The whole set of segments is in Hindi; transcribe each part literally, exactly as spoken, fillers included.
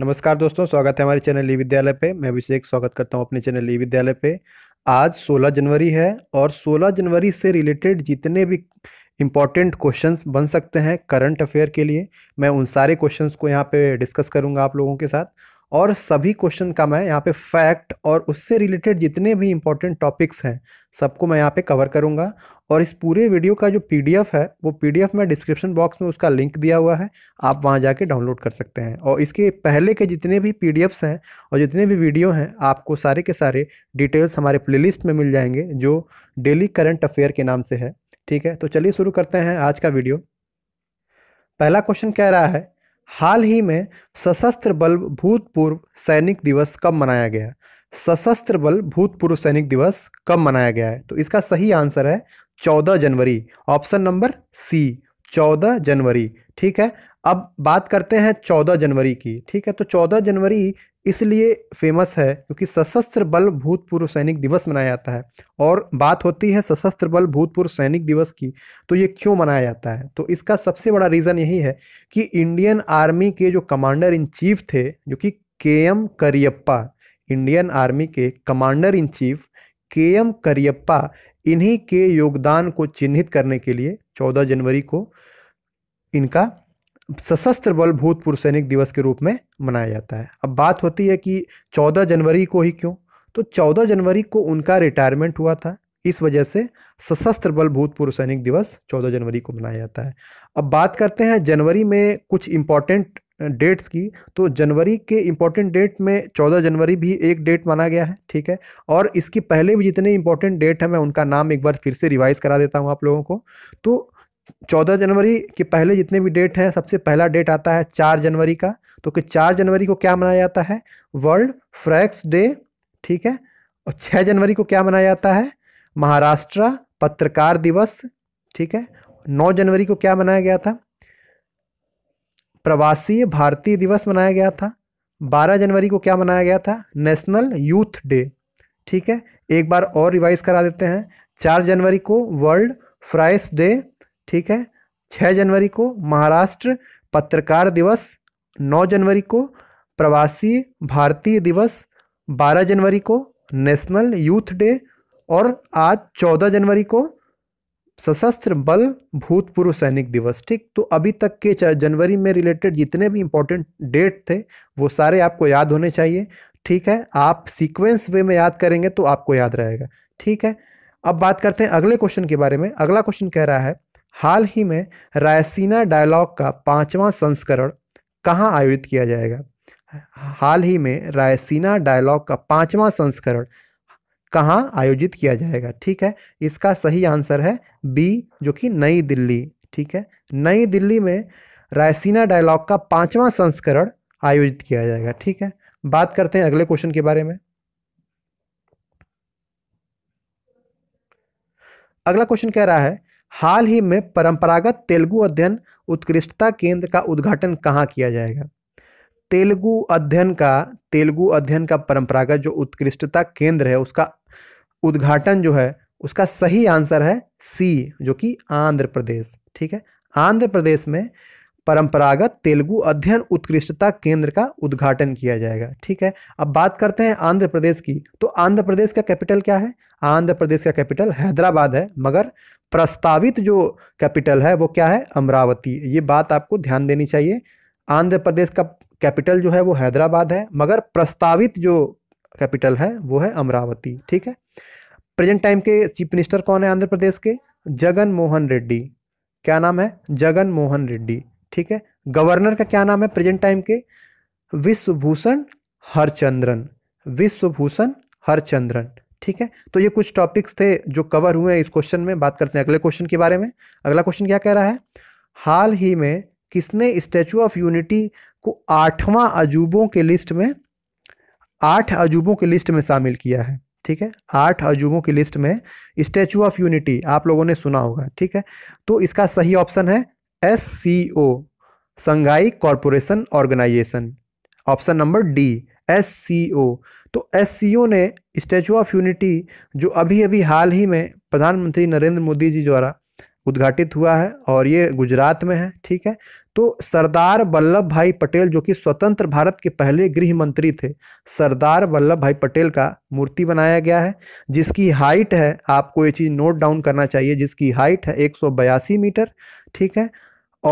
नमस्कार दोस्तों, स्वागत है हमारे चैनल ई विद्यालय पे। मैं अभिषेक स्वागत करता हूं अपने चैनल ई विद्यालय पे। आज सोलह जनवरी है और सोलह जनवरी से रिलेटेड जितने भी इम्पॉर्टेंट क्वेश्चंस बन सकते हैं करंट अफेयर के लिए, मैं उन सारे क्वेश्चंस को यहां पे डिस्कस करूंगा आप लोगों के साथ। और सभी क्वेश्चन का मैं यहाँ पे फैक्ट और उससे रिलेटेड जितने भी इम्पॉर्टेंट टॉपिक्स हैं सबको मैं यहाँ पे कवर करूँगा। और इस पूरे वीडियो का जो पीडीएफ है वो पीडीएफ में डिस्क्रिप्शन बॉक्स में उसका लिंक दिया हुआ है, आप वहाँ जाके डाउनलोड कर सकते हैं। और इसके पहले के जितने भी पीडीएफ्स हैं और जितने भी वीडियो हैं आपको सारे के सारे डिटेल्स हमारे प्लेलिस्ट में मिल जाएंगे जो डेली करंट अफेयर के नाम से है। ठीक है, तो चलिए शुरू करते हैं आज का वीडियो। पहला क्वेश्चन कह रहा है, हाल ही में सशस्त्र बल भूतपूर्व सैनिक दिवस कब मनाया गया? सशस्त्र बल भूतपूर्व सैनिक दिवस कब मनाया गया है? तो इसका सही आंसर है चौदह जनवरी, ऑप्शन नंबर सी, चौदह जनवरी। ठीक है, अब बात करते हैं चौदह जनवरी की। ठीक है, तो चौदह जनवरी इसलिए फेमस है क्योंकि सशस्त्र बल भूतपूर्व सैनिक दिवस मनाया जाता है। और बात होती है सशस्त्र बल भूतपूर्व सैनिक दिवस की, तो ये क्यों मनाया जाता है? तो इसका सबसे बड़ा रीज़न यही है कि इंडियन आर्मी के जो कमांडर इन चीफ थे, जो कि K M Cariappa, Indian army के commander in chief K M Cariappa, इन्हीं के योगदान को चिन्हित करने के लिए चौदह जनवरी को इनका सशस्त्र बल भूतपूर्व सैनिक दिवस के रूप में मनाया जाता है। अब बात होती है कि चौदह जनवरी को ही क्यों? तो चौदह जनवरी को उनका रिटायरमेंट हुआ था, इस वजह से सशस्त्र बल भूतपूर्व सैनिक दिवस चौदह जनवरी को मनाया जाता है। अब बात करते हैं जनवरी में कुछ इम्पॉर्टेंट डेट्स की। तो जनवरी के इम्पॉर्टेंट डेट में चौदह जनवरी भी एक डेट माना गया है। ठीक है, और इसके पहले भी जितने इम्पॉर्टेंट डेट हैं मैं उनका नाम एक बार फिर से रिवाइज़ करा देता हूँ आप लोगों को। तो चौदह जनवरी के पहले जितने भी डेट हैं, सबसे पहला डेट आता है चार जनवरी का। तो कि चार जनवरी को क्या मनाया जाता है? वर्ल्ड फ्रैक्स डे। ठीक है, और छह जनवरी को क्या मनाया जाता है? महाराष्ट्र पत्रकार दिवस। ठीक है, नौ जनवरी को क्या मनाया गया था? प्रवासी भारतीय दिवस मनाया गया था। बारह जनवरी को क्या मनाया गया था? National youth day. ठीक है, एक बार और रिवाइज करा देते हैं, चार जनवरी को वर्ल्ड फ्रैक्स डे, ठीक है, छह जनवरी को महाराष्ट्र पत्रकार दिवस, नौ जनवरी को प्रवासी भारतीय दिवस, बारह जनवरी को नेशनल यूथ डे, और आज चौदह जनवरी को सशस्त्र बल भूतपूर्व सैनिक दिवस। ठीक, तो अभी तक के जनवरी में रिलेटेड जितने भी इम्पोर्टेंट डेट थे वो सारे आपको याद होने चाहिए। ठीक है, आप सीक्वेंस वे में याद करेंगे तो आपको याद रहेगा। ठीक है, अब बात करते हैं अगले क्वेश्चन के बारे में। अगला क्वेश्चन कह रहा है, हाल ही में रायसीना डायलॉग का पांचवां संस्करण कहाँ आयोजित किया जाएगा? हाल ही में रायसीना डायलॉग का पांचवां संस्करण कहाँ आयोजित किया जाएगा? ठीक है, इसका सही आंसर है बी, जो कि नई दिल्ली। ठीक है, नई दिल्ली में रायसीना डायलॉग का पांचवां संस्करण आयोजित किया जाएगा। ठीक है, बात करते हैं अगले क्वेश्चन के बारे में। अगला क्वेश्चन कह रहा है, हाल ही में परंपरागत तेलुगु अध्ययन उत्कृष्टता केंद्र का उद्घाटन कहाँ किया जाएगा? तेलुगु अध्ययन का तेलुगु अध्ययन का परंपरागत जो उत्कृष्टता केंद्र है उसका उद्घाटन जो है उसका सही आंसर है सी, जो कि आंध्र प्रदेश। ठीक है, आंध्र प्रदेश में परंपरागत तेलुगु अध्ययन उत्कृष्टता केंद्र का उद्घाटन किया जाएगा। ठीक है, अब बात करते हैं आंध्र प्रदेश की। तो आंध्र प्रदेश का कैपिटल क्या है? आंध्र प्रदेश का कैपिटल हैदराबाद है, मगर प्रस्तावित जो कैपिटल है वो क्या है? अमरावती। ये बात आपको ध्यान देनी चाहिए। आंध्र प्रदेश का कैपिटल जो है वो हैदराबाद है, मगर प्रस्तावित जो कैपिटल है वो है अमरावती। ठीक है, प्रेजेंट टाइम के चीफ मिनिस्टर कौन है आंध्र प्रदेश के? जगन मोहन रेड्डी। क्या नाम है? जगन मोहन रेड्डी। ठीक है, गवर्नर का क्या नाम है प्रेजेंट टाइम के? विश्वभूषण हरचंद्रन, विश्वभूषण हरचंद्रन। ठीक है, तो ये कुछ टॉपिक्स थे जो कवर हुए हैं इस क्वेश्चन में। बात करते हैं अगले क्वेश्चन के बारे में। अगला क्वेश्चन क्या कह रहा है? हाल ही में किसने स्टैचू ऑफ यूनिटी को आठवां अजूबों के लिस्ट में आठ अजूबों की लिस्ट में शामिल किया है? ठीक है, आठ अजूबों की लिस्ट में स्टैचू ऑफ यूनिटी आप लोगों ने सुना होगा। ठीक है, तो इसका सही ऑप्शन है S C O, Shanghai corporation organisation, option number D, S C O. तो एस सी ओ ने स्टैचू ऑफ यूनिटी जो अभी अभी हाल ही में प्रधानमंत्री नरेंद्र मोदी जी द्वारा उद्घाटित हुआ है और ये गुजरात में है। ठीक है, तो सरदार वल्लभ भाई पटेल जो कि स्वतंत्र भारत के पहले गृह मंत्री थे, सरदार वल्लभ भाई पटेल का मूर्ति बनाया गया है जिसकी हाइट है, आपको ये चीज़ नोट डाउन करना चाहिए, जिसकी हाइट है एक सौ बयासी मीटर, ठीक है।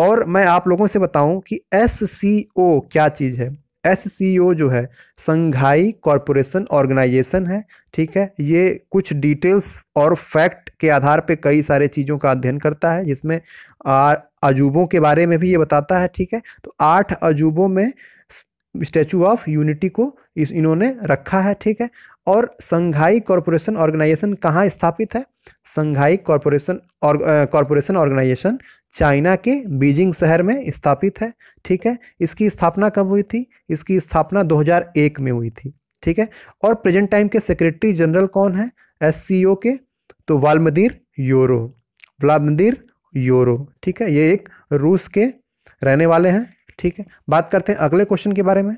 और मैं आप लोगों से बताऊं कि एस सी ओ क्या चीज़ है। एस सी ओ जो है संघाई कॉर्पोरेशन ऑर्गेनाइजेशन है, ठीक है। ये कुछ डिटेल्स और फैक्ट के आधार पे कई सारे चीज़ों का अध्ययन करता है, जिसमें अजूबों के बारे में भी ये बताता है, ठीक है। तो आठ अजूबों में स्टैचू ऑफ यूनिटी को इस इन्होंने रखा है, ठीक है। और संघाई कॉर्पोरेशन ऑर्गेनाइजेशन कहाँ स्थापित है? संघाई कॉर्पोरेशन और कॉर्पोरेशन ऑर्गेनाइजेशन चाइना के बीजिंग शहर में स्थापित है, ठीक है। इसकी स्थापना कब हुई थी? इसकी स्थापना दो हज़ार एक में हुई थी, ठीक है। और प्रेजेंट टाइम के सेक्रेटरी जनरल कौन है एससीओ के? तो व्लादिमीर योरो, व्लादिमीर योरो, ठीक है। ये एक रूस के रहने वाले हैं, ठीक है। बात करते हैं अगले क्वेश्चन के बारे में।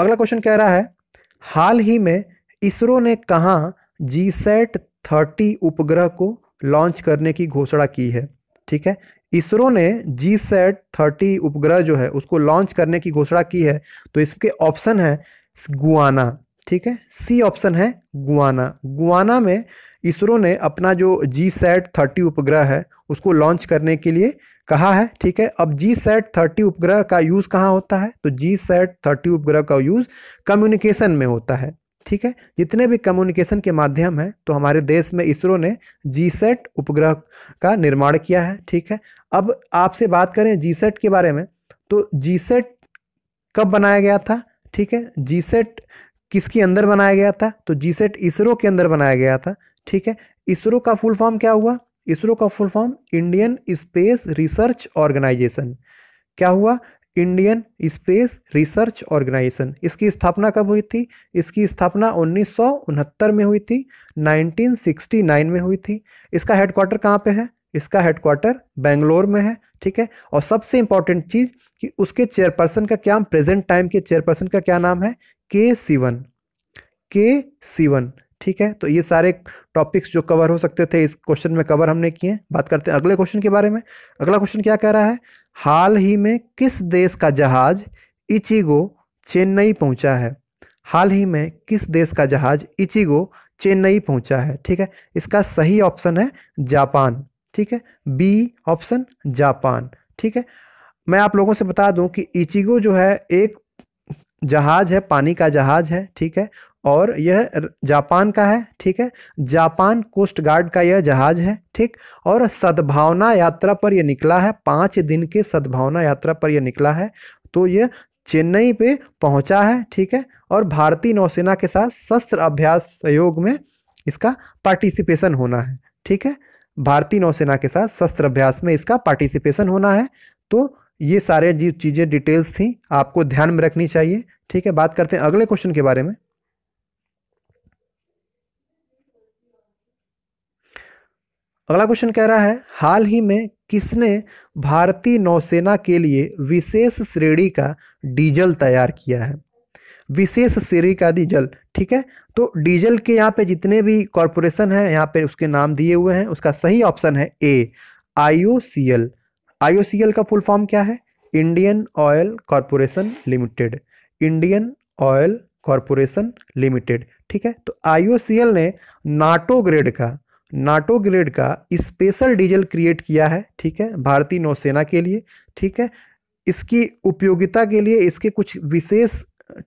अगला क्वेश्चन कह रहा है, हाल ही में इसरो ने कहाँ जीसेट थर्टी उपग्रह को लॉन्च करने की घोषणा की है, ठीक है। इसरो ने जीसेट थर्टी उपग्रह जो है उसको लॉन्च करने की घोषणा की है। तो इसके ऑप्शन है गुआना, ठीक है, सी ऑप्शन है गुआना। गुआना में इसरो ने अपना जो जीसेट थर्टी उपग्रह है उसको लॉन्च करने के लिए कहा है, ठीक है। अब जीसेट थर्टी उपग्रह का यूज़ कहाँ होता है? तो जीसेट थर्टी उपग्रह का यूज़ कम्युनिकेशन में होता है, ठीक है। जितने भी कम्युनिकेशन के माध्यम हैं, तो हमारे देश में इसरो ने जीसेट उपग्रह का निर्माण किया है, ठीक है। अब आपसे बात करें जीसेट के बारे में, तो जीसेट कब बनाया गया था, ठीक है। जीसेट किसके अंदर बनाया गया था? तो जीसेट इसरो के अंदर बनाया गया था, ठीक है। इसरो का फुल फॉर्म क्या हुआ? इसरो का full form Indian space research organisation. क्या हुआ? Indian space research organisation. इसकी स्थापना कब हुई थी? इसकी स्थापना उन्नीस सौ उनहत्तर में हुई थी, उन्नीस सौ उनहत्तर में हुई थी। इसका हेडक्वार्टर कहाँ पे है? इसका हेडक्वार्टर बेंगलोर में है, ठीक है। और सबसे इम्पॉर्टेंट चीज़ कि उसके चेयरपर्सन का क्या, प्रेजेंट टाइम के चेयरपर्सन का क्या नाम है? के सिवन, के सिवन, ठीक है। तो ये सारे टॉपिक्स जो कवर हो सकते थे इस क्वेश्चन में कवर हमने किए। बात करते हैं अगले क्वेश्चन के बारे में। अगला क्वेश्चन क्या कह रहा है, हाल ही में किस देश का जहाज इचिगो चेन्नई पहुंचा है? हाल ही में किस देश का जहाज इचिगो चेन्नई पहुंचा है, ठीक है। इसका सही ऑप्शन है जापान, ठीक है, बी ऑप्शन जापान, ठीक है। मैं आप लोगों से बता दूं कि इचिगो जो है एक जहाज है, पानी का जहाज है, ठीक है। और यह जापान का है, ठीक है। जापान कोस्ट गार्ड का यह जहाज है, ठीक। और सद्भावना यात्रा पर यह निकला है, पाँच दिन के सद्भावना यात्रा पर यह निकला है। तो यह चेन्नई पे पहुंचा है, ठीक है। और भारतीय नौसेना के साथ शस्त्र अभ्यास सहयोग में इसका पार्टिसिपेशन होना है, ठीक है। भारतीय नौसेना के साथ शस्त्र अभ्यास में इसका पार्टिसिपेशन होना है। तो ये सारे चीज़ें डिटेल्स थी, आपको ध्यान में रखनी चाहिए, ठीक है। बात करते हैं अगले क्वेश्चन के बारे में। अगला क्वेश्चन कह रहा है, हाल ही में किसने भारतीय नौसेना के लिए विशेष श्रेणी का डीजल तैयार किया है? विशेष श्रेणी का डीजल, ठीक है। तो डीजल के यहाँ पे जितने भी कॉरपोरेशन हैं यहाँ पे उसके नाम दिए हुए हैं। उसका सही ऑप्शन है A IO C L. IO C L का फुल फॉर्म क्या है? Indian oil corporation limited, Indian oil corporation limited, ठीक है। तो आईओ सी एल ने नाटोग्रेड का नाटोग्रेड का स्पेशल डीजल क्रिएट किया है, ठीक है, भारतीय नौसेना के लिए, ठीक है। इसकी उपयोगिता के लिए इसके कुछ विशेष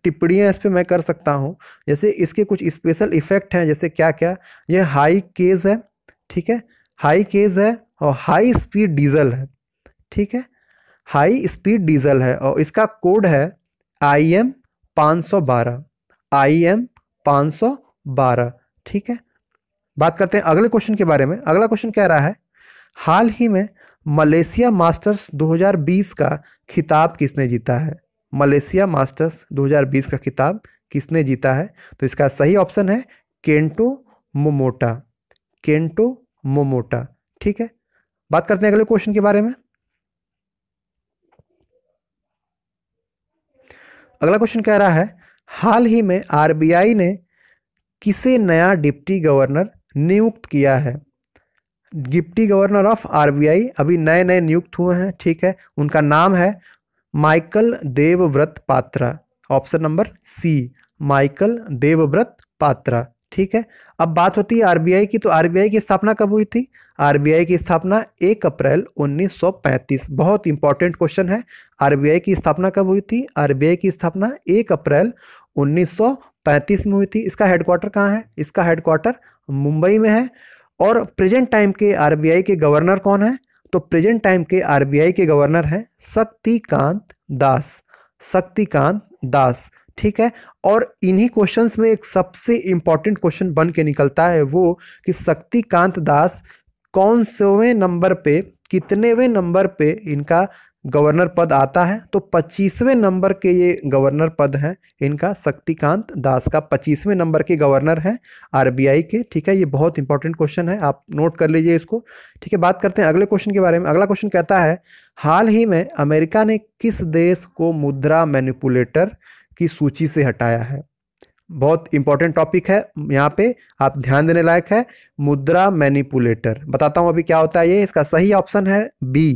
टिप्पणियाँ इस पर मैं कर सकता हूँ, जैसे इसके कुछ स्पेशल इफेक्ट हैं, जैसे क्या क्या। यह हाई केज है, ठीक है, हाई केज है और हाई स्पीड डीजल है, ठीक है, हाई स्पीड डीजल है। और इसका कोड है आई एम पाँच सौ बारह आई एम पाँच सौ बारह ठीक है। बात करते हैं अगले क्वेश्चन के बारे में। अगला क्वेश्चन कह रहा है, हाल ही में मलेशिया मास्टर्स दो हज़ार बीस का खिताब किसने जीता है? मलेशिया मास्टर्स दो हज़ार बीस का खिताब किसने जीता है? तो इसका सही ऑप्शन है केंटो मोमोटा, केंटो मोमोटा, ठीक है। बात करते हैं अगले क्वेश्चन के बारे में। अगला क्वेश्चन कह रहा है, हाल ही में आरबीआई ने किसे नया डिप्टी गवर्नर नियुक्त किया है। डिप्टी गवर्नर ऑफ आरबीआई अभी नए नए नियुक्त हुए हैं, ठीक है। उनका नाम है Michael Debabrata Patra, option number C, Michael Debabrata Patra, ठीक है। अब बात होती है आरबीआई की, तो आरबीआई की स्थापना कब हुई थी? आरबीआई की स्थापना एक अप्रैल उन्नीस सौ पैंतीस, बहुत इंपॉर्टेंट क्वेश्चन है। आरबीआई की स्थापना कब हुई थी? आरबीआई की स्थापना एक अप्रैल उन्नीस सौ पैंतीस में हुई थी। इसका हेडक्वार्टर कहाँ है? इसका हेडक्वार्टर मुंबई में है। और प्रेजेंट टाइम के आरबीआई के गवर्नर कौन है? तो प्रेजेंट टाइम के आरबीआई के गवर्नर हैं शक्तिकांत दास, शक्तिकांत दास, ठीक है। और इन्हीं क्वेश्चंस में एक सबसे इम्पॉर्टेंट क्वेश्चन बन के निकलता है वो कि शक्तिकांत दास कौन सेवें नंबर पे, कितनेवें नंबर पे इनका गवर्नर पद आता है? तो पच्चीसवें नंबर के ये गवर्नर पद हैं इनका, शक्तिकांत दास का पच्चीसवें नंबर के गवर्नर हैं आरबीआई के, ठीक है। ये बहुत इंपॉर्टेंट क्वेश्चन है, आप नोट कर लीजिए इसको, ठीक है। बात करते हैं अगले क्वेश्चन के बारे में। अगला क्वेश्चन कहता है हाल ही में अमेरिका ने किस देश को मुद्रा मैनिपुलेटर की सूची से हटाया है? बहुत इंपॉर्टेंट टॉपिक है, यहाँ पे आप ध्यान देने लायक है। मुद्रा मैनिपुलेटर, बताता हूँ अभी क्या होता है ये। इसका सही ऑप्शन है बी,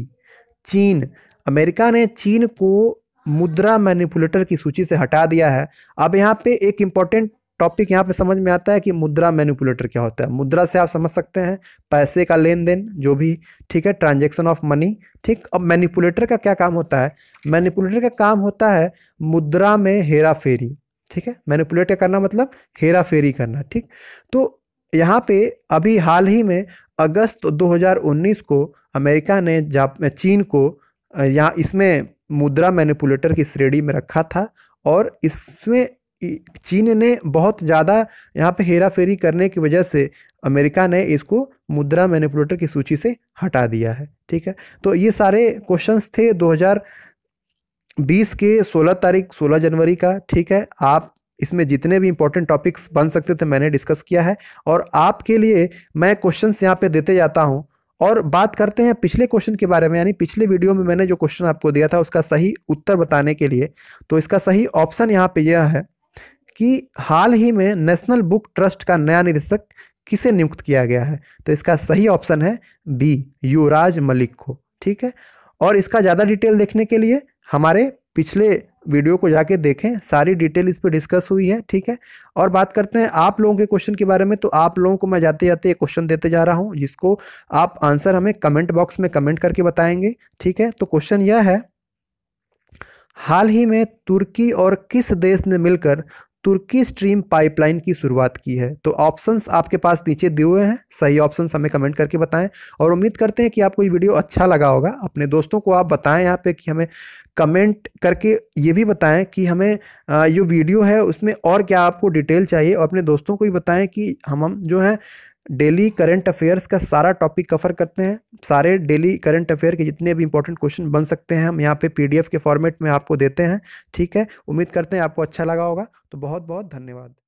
चीन। अमेरिका ने चीन को मुद्रा मैनिपुलेटर की सूची से हटा दिया है। अब यहाँ पे एक इंपॉर्टेंट टॉपिक यहाँ पे समझ में आता है कि मुद्रा मैनिपुलेटर क्या होता है। मुद्रा से आप समझ सकते हैं पैसे का लेन देन, जो भी, ठीक है, ट्रांजैक्शन ऑफ मनी, ठीक। अब मैनिपुलेटर का क्या काम होता है? मैनिपुलेटर का काम होता है मुद्रा में हेरा फेरी, ठीक है। मैनिपुलेट करना मतलब हेरा फेरी करना, ठीक। तो यहाँ पे अभी हाल ही में अगस्त दो हजार उन्नीस को अमेरिका ने चीन को यहाँ इसमें मुद्रा मैनिपुलेटर की श्रेणी में रखा था, और इसमें चीन ने बहुत ज़्यादा यहाँ पे हेरा फेरी करने की वजह से अमेरिका ने इसको मुद्रा मैनिपुलेटर की सूची से हटा दिया है, ठीक है। तो ये सारे क्वेश्चंस थे दो हज़ार बीस के सोलह तारीख सोलह जनवरी का, ठीक है। आप इसमें जितने भी इंपॉर्टेंट टॉपिक्स बन सकते थे मैंने डिस्कस किया है, और आपके लिए मैं क्वेश्चंस यहाँ पे देते जाता हूँ। और बात करते हैं पिछले क्वेश्चन के बारे में, यानी पिछले वीडियो में मैंने जो क्वेश्चन आपको दिया था उसका सही उत्तर बताने के लिए। तो इसका सही ऑप्शन यहाँ पे यह है कि हाल ही में नेशनल बुक ट्रस्ट का नया निदेशक किसे नियुक्त किया गया है? तो इसका सही ऑप्शन है बी, युवराज मलिक को, ठीक है। और इसका ज़्यादा डिटेल देखने के लिए हमारे पिछले वीडियो को जाके देखें, सारी डिटेल इस पर डिस्कस हुई है, ठीक है। और बात करते हैं आप लोगों के क्वेश्चन के बारे में। तो आप लोगों को मैं जाते जाते एक क्वेश्चन देते जा रहा हूं, जिसको आप आंसर हमें कमेंट बॉक्स में कमेंट करके बताएंगे, ठीक है। तो क्वेश्चन यह है, हाल ही में तुर्की और किस देश ने मिलकर तुर्की स्ट्रीम पाइपलाइन की शुरुआत की है? तो ऑप्शंस आपके पास नीचे दिए हुए हैं, सही ऑप्शंस हमें कमेंट करके बताएं। और उम्मीद करते हैं कि आपको ये वीडियो अच्छा लगा होगा। अपने दोस्तों को आप बताएं यहाँ पे कि हमें कमेंट करके ये भी बताएं कि हमें जो वीडियो है उसमें और क्या आपको डिटेल चाहिए, और अपने दोस्तों को भी बताएँ कि हम हम जो हैं डेली करंट अफेयर्स का सारा टॉपिक कवर करते हैं। सारे डेली करंट अफेयर के जितने भी इंपॉर्टेंट क्वेश्चन बन सकते हैं हम यहाँ पे पीडीएफ के फॉर्मेट में आपको देते हैं, ठीक है। उम्मीद करते हैं आपको अच्छा लगा होगा। तो बहुत बहुत धन्यवाद।